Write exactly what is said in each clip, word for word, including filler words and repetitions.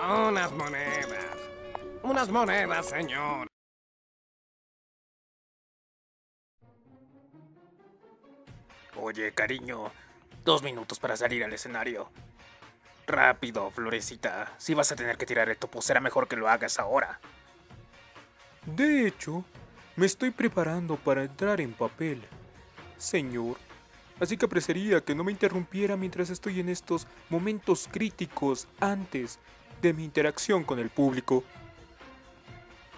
Unas monedas. Unas monedas, señor. Oye, cariño, dos minutos para salir al escenario. Rápido, florecita. Si vas a tener que tirar el topo, será mejor que lo hagas ahora. De hecho, me estoy preparando para entrar en papel, señor. Así que apreciaría que no me interrumpiera mientras estoy en estos momentos críticos antes de mi interacción con el público.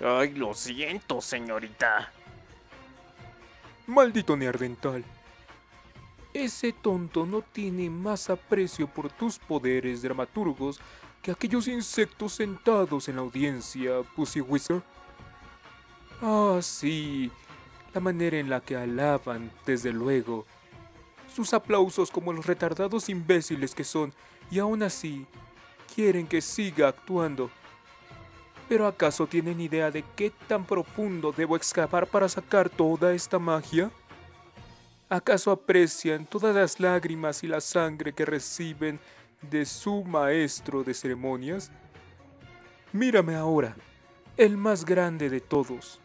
Ay, lo siento, señorita. Maldito neardental. Ese tonto no tiene más aprecio por tus poderes dramaturgos que aquellos insectos sentados en la audiencia, Pussy Wizard. Ah, sí, la manera en la que alaban, desde luego. Sus aplausos como los retardados imbéciles que son, y aún así, quieren que siga actuando. ¿Pero acaso tienen idea de qué tan profundo debo excavar para sacar toda esta magia? ¿Acaso aprecian todas las lágrimas y la sangre que reciben de su maestro de ceremonias? Mírame ahora, el más grande de todos,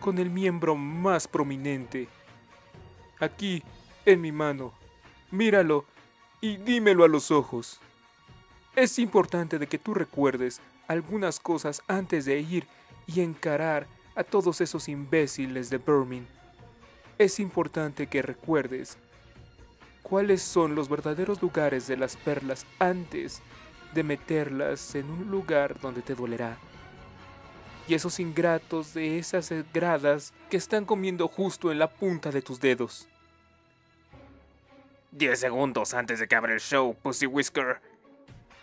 con el miembro más prominente, aquí en mi mano. Míralo y dímelo a los ojos. Es importante de que tú recuerdes algunas cosas antes de ir y encarar a todos esos imbéciles de Birmingham. Es importante que recuerdes cuáles son los verdaderos lugares de las perlas antes de meterlas en un lugar donde te dolerá. Y esos ingratos de esas gradas que están comiendo justo en la punta de tus dedos. Diez segundos antes de que abra el show, Pussy Whisker.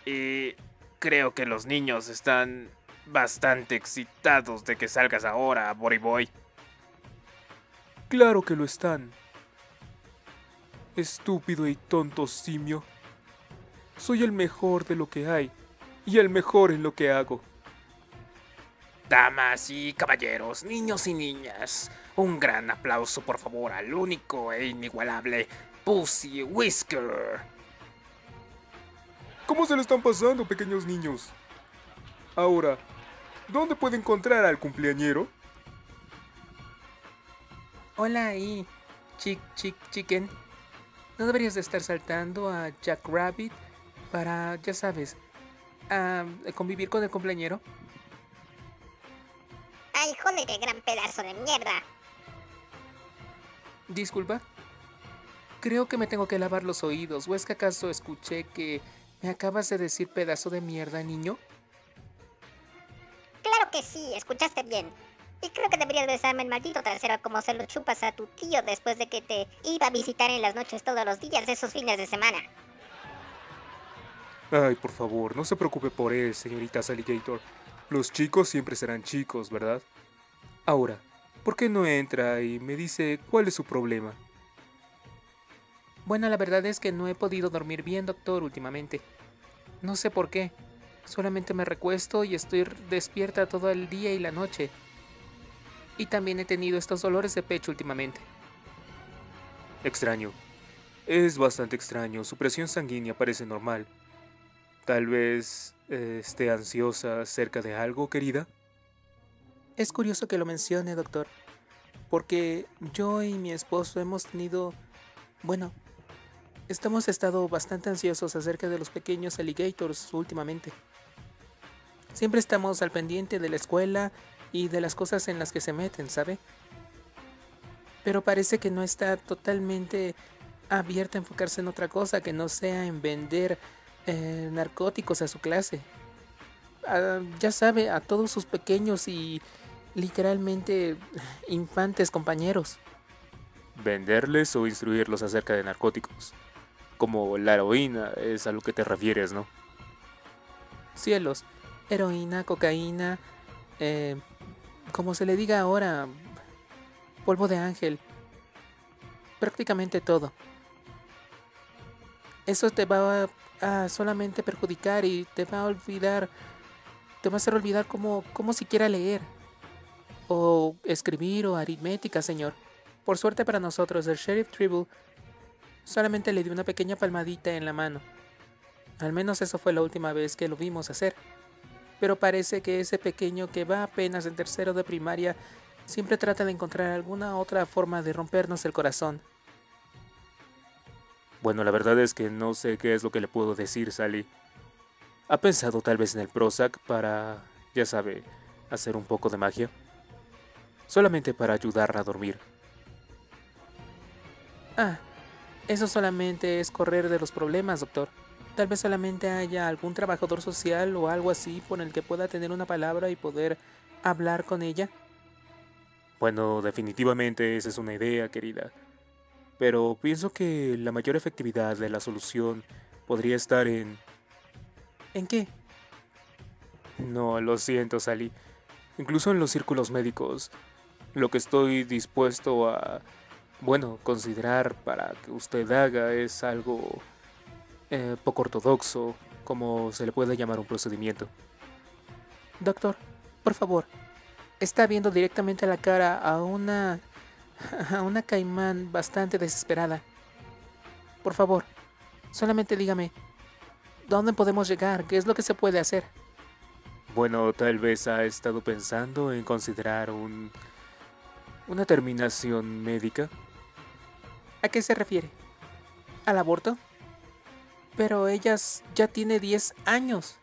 Y creo que los niños están bastante excitados de que salgas ahora, Body Boy. Claro que lo están. Estúpido y tonto simio. Soy el mejor de lo que hay y el mejor en lo que hago. Damas y caballeros, niños y niñas, un gran aplauso por favor al único e inigualable Pussy Whisker. ¿Cómo se le están pasando, pequeños niños? Ahora, ¿dónde puedo encontrar al cumpleañero? Hola ahí, chick chick chicken. No deberías de estar saltando a Jack Rabbit para, ya sabes, a convivir con el cumpleañero. ¡Ay, joder, qué gran pedazo de mierda! Disculpa, creo que me tengo que lavar los oídos. ¿O es que acaso escuché que me acabas de decir pedazo de mierda, niño? Claro que sí, escuchaste bien. Y creo que deberías besarme el maldito trasero como se lo chupas a tu tío después de que te iba a visitar en las noches todos los días de esos fines de semana. Ay, por favor, no se preocupe por él, señorita Alligator. Los chicos siempre serán chicos, ¿verdad? Ahora, ¿por qué no entra y me dice cuál es su problema? Bueno, la verdad es que no he podido dormir bien, doctor, últimamente. No sé por qué. Solamente me recuesto y estoy despierta todo el día y la noche. Y también he tenido estos dolores de pecho últimamente. Extraño. Es bastante extraño. Su presión sanguínea parece normal. Tal vez eh, esté ansiosa acerca de algo, querida. Es curioso que lo mencione, doctor. Porque yo y mi esposo hemos tenido... Bueno, estamos estado bastante ansiosos acerca de los pequeños alligators últimamente. Siempre estamos al pendiente de la escuela... y de las cosas en las que se meten, ¿sabe? Pero parece que no está totalmente abierta a enfocarse en otra cosa que no sea en vender eh, narcóticos a su clase. Ah, ya sabe, a todos sus pequeños y literalmente infantes compañeros. Venderles o instruirlos acerca de narcóticos. Como la heroína, es a lo que te refieres, ¿no? Cielos, heroína, cocaína... Eh, como se le diga ahora, polvo de ángel, prácticamente todo. Eso te va a, a solamente perjudicar y te va a olvidar, te va a hacer olvidar como, como siquiera leer, o escribir, o aritmética, señor. Por suerte para nosotros, el sheriff Tribble solamente le dio una pequeña palmadita en la mano. Al menos eso fue la última vez que lo vimos hacer. Pero parece que ese pequeño que va apenas en tercero de primaria siempre trata de encontrar alguna otra forma de rompernos el corazón. Bueno, la verdad es que no sé qué es lo que le puedo decir, Sally. ¿Ha pensado tal vez en el Prozac para, ya sabe, hacer un poco de magia? Solamente para ayudarla a dormir. Ah, eso solamente es correr de los problemas, doctor. Tal vez solamente haya algún trabajador social o algo así por el que pueda tener una palabra y poder hablar con ella. Bueno, definitivamente esa es una idea, querida. Pero pienso que la mayor efectividad de la solución podría estar en... ¿En qué? No, lo siento, Sally. Incluso en los círculos médicos. Lo que estoy dispuesto a, bueno, considerar para que usted haga es algo eh, poco ortodoxo, como se le puede llamar un procedimiento. Doctor, por favor, está viendo directamente a la cara a una... a una caimán bastante desesperada. Por favor, solamente dígame, ¿dónde podemos llegar? ¿Qué es lo que se puede hacer? Bueno, tal vez ha estado pensando en considerar un... una terminación médica. ¿A qué se refiere? ¿Al aborto? Pero ella ya tiene diez años.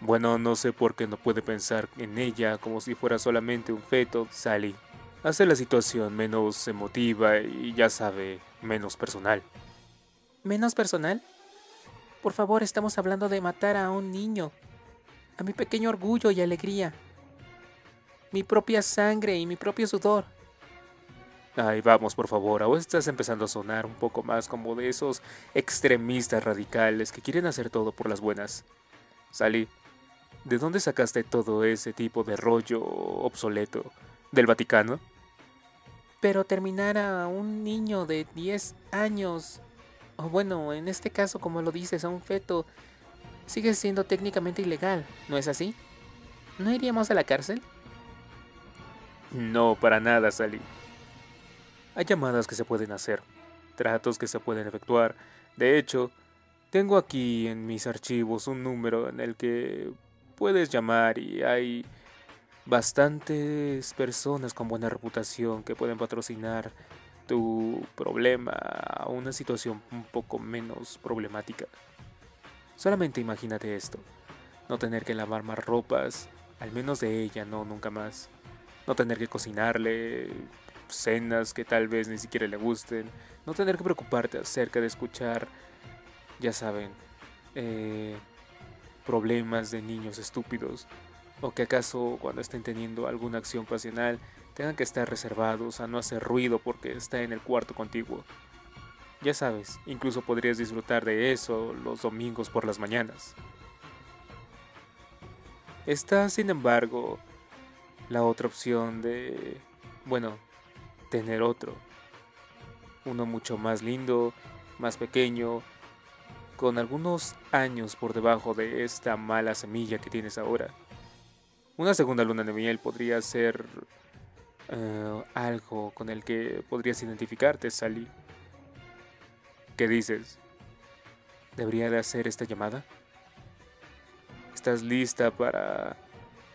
Bueno, no sé por qué no puede pensar en ella como si fuera solamente un feto, Sally. Hace la situación menos emotiva y, ya sabe, menos personal. ¿Menos personal? Por favor, estamos hablando de matar a un niño. A mi pequeño orgullo y alegría. Mi propia sangre y mi propio sudor. Ay, vamos, por favor. Ahora estás empezando a sonar un poco más como de esos extremistas radicales que quieren hacer todo por las buenas. Sally, ¿de dónde sacaste todo ese tipo de rollo obsoleto? ¿Del Vaticano? Pero terminar a un niño de diez años, o bueno, en este caso como lo dices, a un feto, sigue siendo técnicamente ilegal, ¿no es así? ¿No iríamos a la cárcel? No, para nada, Sally. Hay llamadas que se pueden hacer, tratos que se pueden efectuar. De hecho, tengo aquí en mis archivos un número en el que puedes llamar y hay bastantes personas con buena reputación que pueden patrocinar tu problema a una situación un poco menos problemática. Solamente imagínate esto, no tener que lavar más ropas, al menos de ella, no, nunca más. No tener que cocinarle cenas que tal vez ni siquiera le gusten, no tener que preocuparte acerca de escuchar, ya saben, eh, problemas de niños estúpidos, o que acaso cuando estén teniendo alguna acción pasional tengan que estar reservados a no hacer ruido porque está en el cuarto contiguo. Ya sabes, incluso podrías disfrutar de eso los domingos por las mañanas. Está, sin embargo, la otra opción de, bueno, tener otro. Uno mucho más lindo, más pequeño, con algunos años por debajo de esta mala semilla que tienes ahora. Una segunda luna de miel podría ser uh, algo con el que podrías identificarte, Sally. ¿Qué dices? ¿Debería de hacer esta llamada? ¿Estás lista para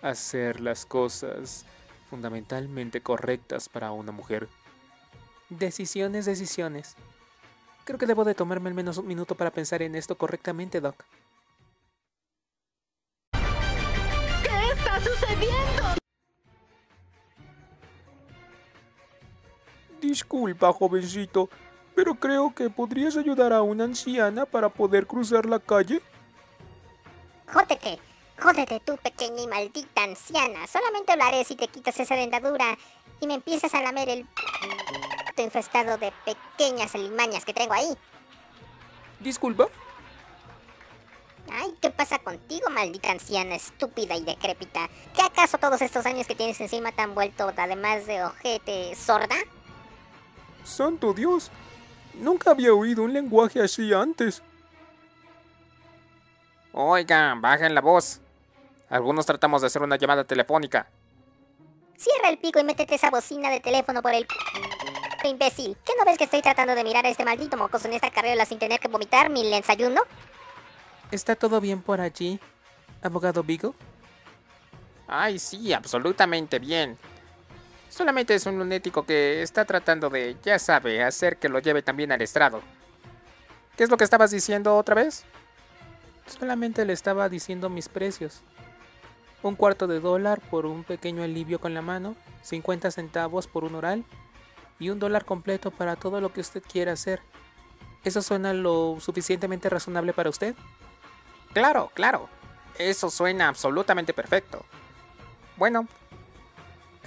hacer las cosas fundamentalmente correctas para una mujer? Decisiones, decisiones. Creo que debo de tomarme al menos un minuto para pensar en esto correctamente, Doc. ¡Sucediendo! Disculpa, jovencito, pero creo que podrías ayudar a una anciana para poder cruzar la calle. Jódete, jódete tú, pequeña y maldita anciana. Solamente lo haré si te quitas esa dentadura y me empiezas a lamer el p*** infestado de pequeñas alimañas que tengo ahí. Disculpa. Ay, ¿qué pasa contigo, maldita anciana estúpida y decrépita? ¿Qué acaso todos estos años que tienes encima te han vuelto, además de ojete, sorda? ¡Santo Dios! Nunca había oído un lenguaje así antes. Oigan, bajen la voz. Algunos tratamos de hacer una llamada telefónica. Cierra el pico y métete esa bocina de teléfono por el c... imbécil. ¿Qué no ves que estoy tratando de mirar a este maldito mocoso en esta carriola sin tener que vomitar mi desayuno? ¿Está todo bien por allí, abogado Beagle? Ay, sí, absolutamente bien. Solamente es un lunético que está tratando de, ya sabe, hacer que lo lleve también al estrado. ¿Qué es lo que estabas diciendo otra vez? Solamente le estaba diciendo mis precios. Un cuarto de dólar por un pequeño alivio con la mano, cincuenta centavos por un oral y un dólar completo para todo lo que usted quiera hacer. ¿Eso suena lo suficientemente razonable para usted? Claro, claro. Eso suena absolutamente perfecto. Bueno,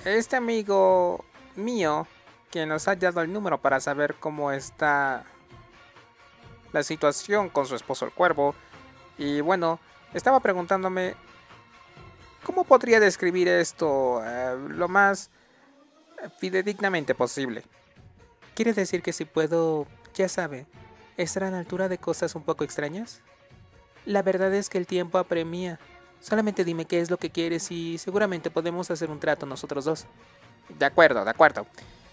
este amigo mío que nos ha dado el número para saber cómo está la situación con su esposo el cuervo, y bueno, estaba preguntándome cómo podría describir esto eh, lo más fidedignamente posible. ¿Quiere decir que si puedo, ya sabe, estar a la altura de cosas un poco extrañas? La verdad es que el tiempo apremia. Solamente dime qué es lo que quieres y seguramente podemos hacer un trato nosotros dos. De acuerdo, de acuerdo.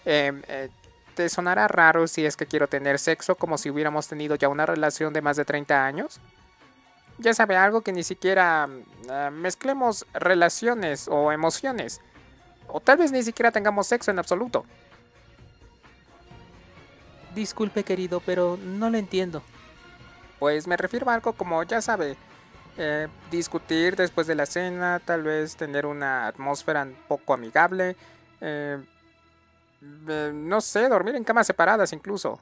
Eh, eh, ¿Te sonará raro si es que quiero tener sexo como si hubiéramos tenido ya una relación de más de treinta años? Ya sabe, algo que ni siquiera eh, mezclemos relaciones o emociones. O tal vez ni siquiera tengamos sexo en absoluto. Disculpe, querido, pero no lo entiendo. Pues me refiero a algo como, ya sabe, eh, discutir después de la cena, tal vez tener una atmósfera un poco amigable, eh, eh, no sé, dormir en camas separadas incluso.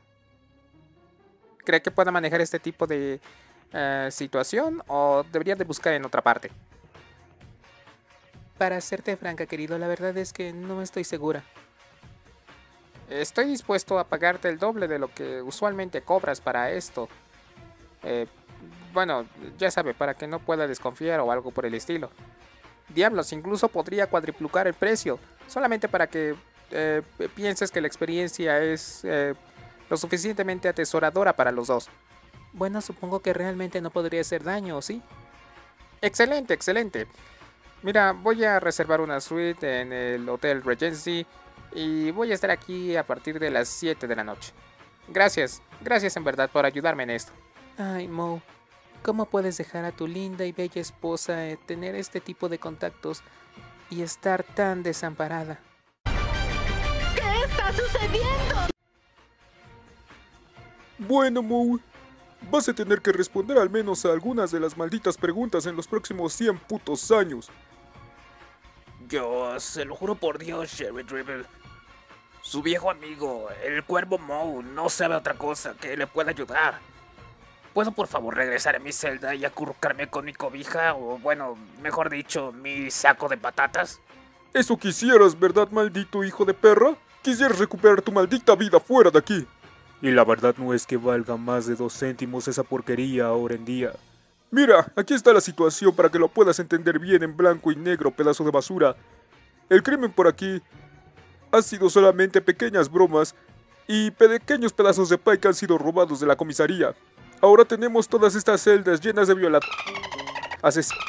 ¿Cree que pueda manejar este tipo de eh, situación o debería de buscar en otra parte? Para serte franca, querido, la verdad es que no estoy segura. Estoy dispuesto a pagarte el doble de lo que usualmente cobras para esto. Eh, bueno, ya sabe, para que no pueda desconfiar o algo por el estilo. Diablos, incluso podría cuadruplicar el precio, solamente para que eh, pienses que la experiencia es eh, lo suficientemente atesoradora para los dos. Bueno, supongo que realmente no podría hacer daño, ¿sí? Excelente, excelente. Mira, voy a reservar una suite en el Hotel Regency y voy a estar aquí a partir de las siete de la noche. Gracias, gracias en verdad por ayudarme en esto. Ay, Moe, ¿cómo puedes dejar a tu linda y bella esposa eh, tener este tipo de contactos y estar tan desamparada? ¿Qué está sucediendo? Bueno, Moe, vas a tener que responder al menos a algunas de las malditas preguntas en los próximos cien putos años. Yo se lo juro por Dios, Sherry Dribble. Su viejo amigo, el cuervo Moe, no sabe otra cosa que le pueda ayudar. ¿Puedo por favor regresar a mi celda y acurrucarme con mi cobija? O bueno, mejor dicho, mi saco de patatas. ¿Eso quisieras, verdad, maldito hijo de perra? Quisieras recuperar tu maldita vida fuera de aquí. Y la verdad no es que valga más de dos céntimos esa porquería ahora en día. Mira, aquí está la situación para que lo puedas entender bien en blanco y negro, pedazo de basura. El crimen por aquí ha sido solamente pequeñas bromas y pequeños pedazos de pie que han sido robados de la comisaría. Ahora tenemos todas estas celdas llenas de violadores, asesinos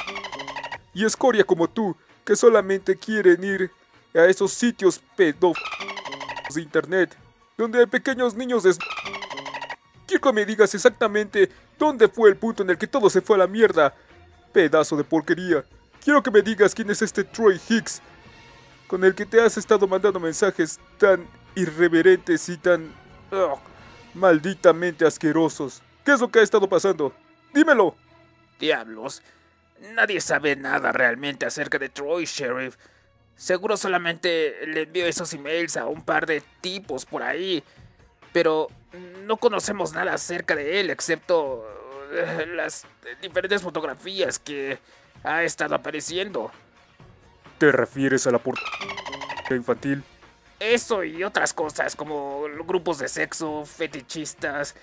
y escoria como tú, que solamente quieren ir a esos sitios pedófilos de internet, donde hay pequeños niños de... Quiero que me digas exactamente dónde fue el punto en el que todo se fue a la mierda, pedazo de porquería. Quiero que me digas quién es este Troy Hicks, con el que te has estado mandando mensajes tan irreverentes y tan... ugh, malditamente asquerosos. ¿Qué es lo que ha estado pasando? ¡Dímelo! Diablos, nadie sabe nada realmente acerca de Troy, Sheriff. Seguro solamente le envió esos emails a un par de tipos por ahí. Pero no conocemos nada acerca de él, excepto uh, las diferentes fotografías que ha estado apareciendo. ¿Te refieres a la pornografía infantil? Eso y otras cosas, como grupos de sexo, fetichistas...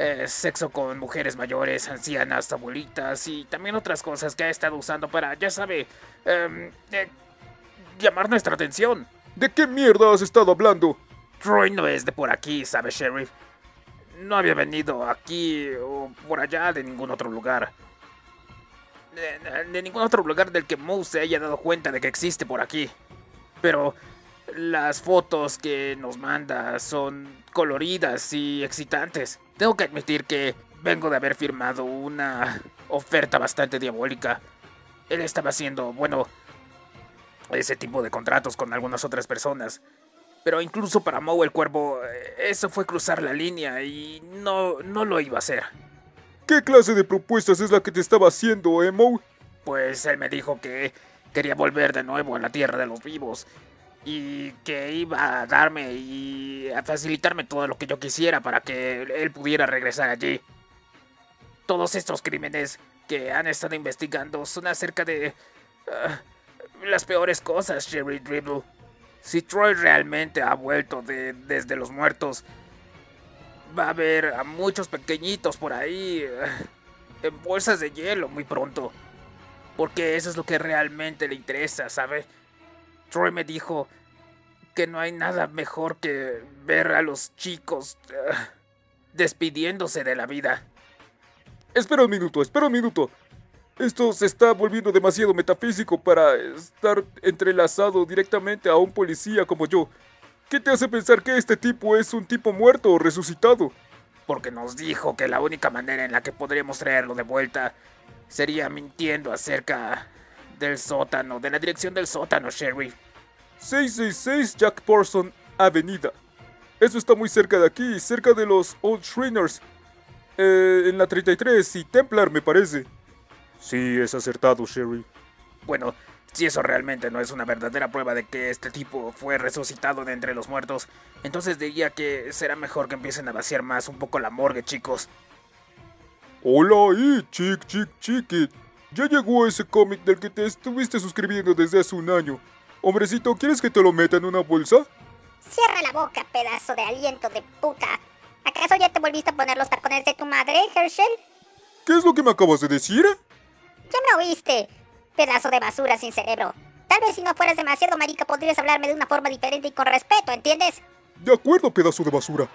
Eh, sexo con mujeres mayores, ancianas, abuelitas y también otras cosas que ha estado usando para, ya sabe, eh, eh, llamar nuestra atención. ¿De qué mierda has estado hablando? Troy no es de por aquí, ¿sabe, Sheriff? No había venido aquí o por allá de ningún otro lugar. De, de ningún otro lugar del que Moe se haya dado cuenta de que existe por aquí. Pero... las fotos que nos manda son coloridas y excitantes. Tengo que admitir que vengo de haber firmado una oferta bastante diabólica. Él estaba haciendo, bueno, ese tipo de contratos con algunas otras personas. Pero incluso para Moe el Cuervo, eso fue cruzar la línea y no, no lo iba a hacer. ¿Qué clase de propuestas es la que te estaba haciendo, eh, Moe? Pues él me dijo que quería volver de nuevo a la Tierra de los Vivos. Y que iba a darme y a facilitarme todo lo que yo quisiera para que él pudiera regresar allí. Todos estos crímenes que han estado investigando son acerca de uh, las peores cosas, Sherry Dribble. Si Troy realmente ha vuelto de, desde los muertos, va a haber a muchos pequeñitos por ahí uh, en bolsas de hielo muy pronto. Porque eso es lo que realmente le interesa, ¿sabe? Troy me dijo que no hay nada mejor que ver a los chicos uh, despidiéndose de la vida. Espera un minuto, espera un minuto. Esto se está volviendo demasiado metafísico para estar entrelazado directamente a un policía como yo. ¿Qué te hace pensar que este tipo es un tipo muerto o resucitado? Porque nos dijo que la única manera en la que podríamos traerlo de vuelta sería mintiendo acerca del sótano, de la dirección del sótano, Sherry. seiscientos sesenta y seis Jack Porson Avenida. Eso está muy cerca de aquí, cerca de los Old Shriners. Eh, en la treinta y tres y Templar, me parece. Sí, es acertado, Sherry. Bueno, si eso realmente no es una verdadera prueba de que este tipo fue resucitado de entre los muertos, entonces diría que será mejor que empiecen a vaciar más un poco la morgue, chicos. Hola ahí, chic, chic, chiqui. Ya llegó ese cómic del que te estuviste suscribiendo desde hace un año. Hombrecito, ¿quieres que te lo meta en una bolsa? Cierra la boca, pedazo de aliento de puta. ¿Acaso ya te volviste a poner los tacones de tu madre, Herschel? ¿Qué es lo que me acabas de decir? Ya me oíste, pedazo de basura sin cerebro. Tal vez si no fueras demasiado marica podrías hablarme de una forma diferente y con respeto, ¿entiendes? De acuerdo, pedazo de basura.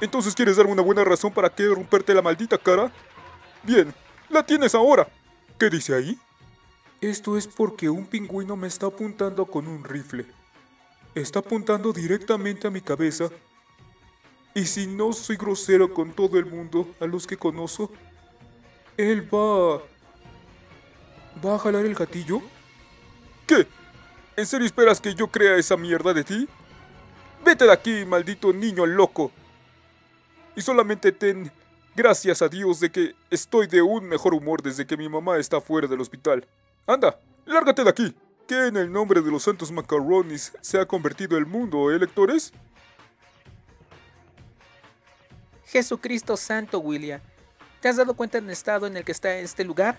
¿Entonces quieres darme una buena razón para qué romperte la maldita cara? Bien, la tienes ahora. ¿Qué dice ahí? Esto es porque un pingüino me está apuntando con un rifle. Está apuntando directamente a mi cabeza. Y si no soy grosero con todo el mundo, a los que conozco, él va... ¿Va a jalar el gatillo? ¿Qué? ¿En serio esperas que yo crea esa mierda de ti? ¡Vete de aquí, maldito niño loco! Y solamente ten gracias a Dios de que estoy de un mejor humor desde que mi mamá está fuera del hospital. ¡Anda, lárgate de aquí! ¿Qué en el nombre de los santos macarrones se ha convertido el mundo, eh, lectores? Jesucristo santo, William. ¿Te has dado cuenta del estado en el que está este lugar?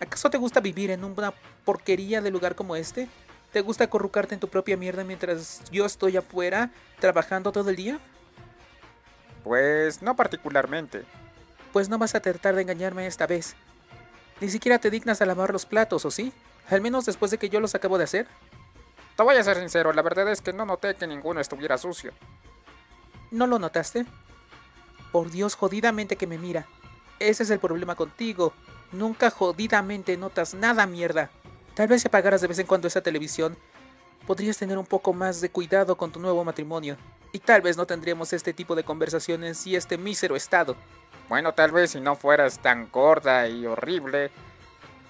¿Acaso te gusta vivir en una porquería de lugar como este? ¿Te gusta acurrucarte en tu propia mierda mientras yo estoy afuera trabajando todo el día? Pues no particularmente. Pues no vas a tratar de engañarme esta vez. Ni siquiera te dignas a lavar los platos, ¿o sí? Al menos después de que yo los acabo de hacer. Te voy a ser sincero, la verdad es que no noté que ninguno estuviera sucio. ¿No lo notaste? Por Dios, jodidamente que me mira. Ese es el problema contigo. Nunca jodidamente notas nada, mierda. Tal vez si apagaras de vez en cuando esa televisión, podrías tener un poco más de cuidado con tu nuevo matrimonio. Y tal vez no tendríamos este tipo de conversaciones y este mísero estado. Bueno, tal vez si no fueras tan gorda y horrible,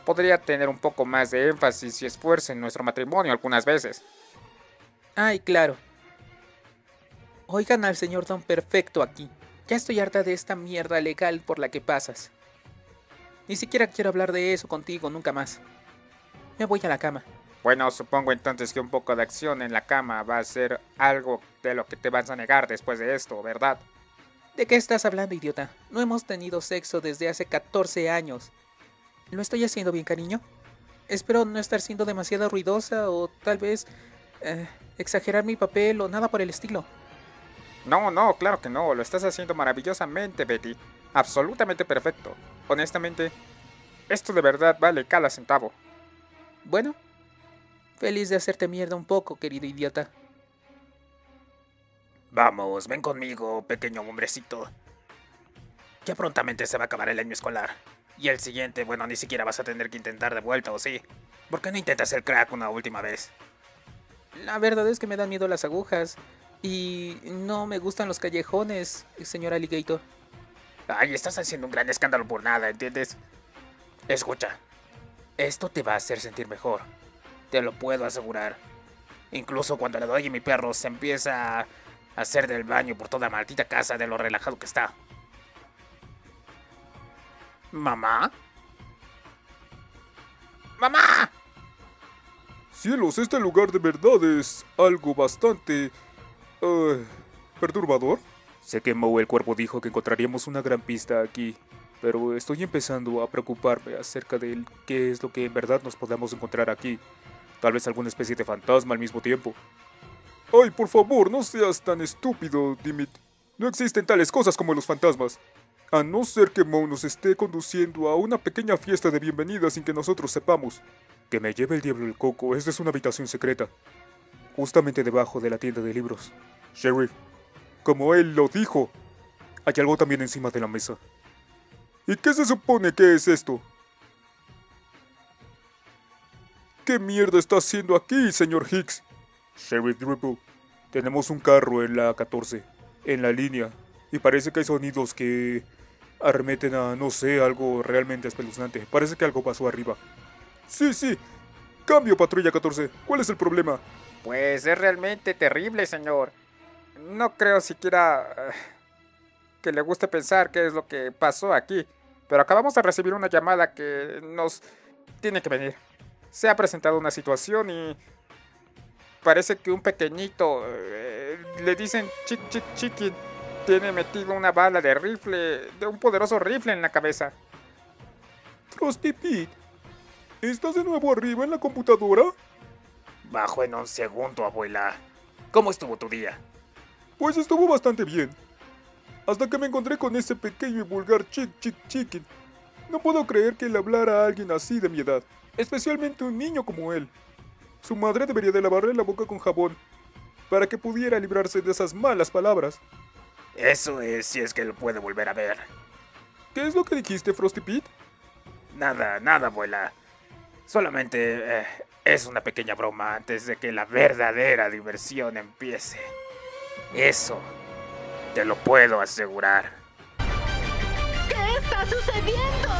podría tener un poco más de énfasis y esfuerzo en nuestro matrimonio algunas veces. Ay, claro. Oigan al señor Don Perfecto aquí. Ya estoy harta de esta mierda legal por la que pasas. Ni siquiera quiero hablar de eso contigo nunca más. Me voy a la cama. Bueno, supongo entonces que un poco de acción en la cama va a ser algo de lo que te vas a negar después de esto, ¿verdad? ¿De qué estás hablando, idiota? No hemos tenido sexo desde hace catorce años. ¿Lo estoy haciendo bien, cariño? Espero no estar siendo demasiado ruidosa o tal vez eh, exagerar mi papel o nada por el estilo. No, no, claro que no. Lo estás haciendo maravillosamente, Betty. Absolutamente perfecto. Honestamente, esto de verdad vale cada centavo. Bueno, feliz de hacerte mierda un poco, querido idiota. Vamos, ven conmigo, pequeño hombrecito. Ya prontamente se va a acabar el año escolar. Y el siguiente, bueno, ni siquiera vas a tener que intentar de vuelta, ¿o sí? ¿Por qué no intentas el crack una última vez? La verdad es que me dan miedo las agujas. Y no me gustan los callejones, señor Alligator. Ay, estás haciendo un gran escándalo por nada, ¿entiendes? Escucha, esto te va a hacer sentir mejor, te lo puedo asegurar. Incluso cuando le doy a mi perro se empieza a hacer del baño por toda maldita casa de lo relajado que está. ¿Mamá? ¡Mamá! Cielos, este lugar de verdad es algo bastante... Uh, perturbador. Sé que Moe el Cuervo dijo que encontraríamos una gran pista aquí, pero estoy empezando a preocuparme acerca de qué es lo que en verdad nos podamos encontrar aquí. Tal vez alguna especie de fantasma al mismo tiempo. Ay, por favor, no seas tan estúpido, Dimit. No existen tales cosas como los fantasmas. A no ser que Moe nos esté conduciendo a una pequeña fiesta de bienvenida sin que nosotros sepamos. Que me lleve el diablo el coco, esta es una habitación secreta. Justamente debajo de la tienda de libros. Sheriff, como él lo dijo, hay algo también encima de la mesa. ¿Y qué se supone que es esto? ¿Qué mierda está haciendo aquí, señor Hicks? Sheriff Dribble, tenemos un carro en la catorce, en la línea, y parece que hay sonidos que arremeten a, no sé, algo realmente espeluznante. Parece que algo pasó arriba. Sí, sí. Cambio, patrulla catorce. ¿Cuál es el problema? Pues es realmente terrible, señor. No creo siquiera uh, que le guste pensar qué es lo que pasó aquí. Pero acabamos de recibir una llamada que nos tiene que venir. Se ha presentado una situación y parece que un pequeñito, eh, le dicen chic chic chiqui, tiene metido una bala de rifle, de un poderoso rifle en la cabeza. Trusty Pete, ¿estás de nuevo arriba en la computadora? Bajo en un segundo, abuela. ¿Cómo estuvo tu día? Pues estuvo bastante bien. Hasta que me encontré con ese pequeño y vulgar chic chic chiqui. No puedo creer que le hablara a alguien así de mi edad. Especialmente un niño como él. Su madre debería de lavarle la boca con jabón para que pudiera librarse de esas malas palabras. Eso es, si es que lo puede volver a ver. ¿Qué es lo que dijiste, Frosty Pete? Nada, nada, abuela. Solamente eh, es una pequeña broma antes de que la verdadera diversión empiece. Eso te lo puedo asegurar. ¿Qué está sucediendo?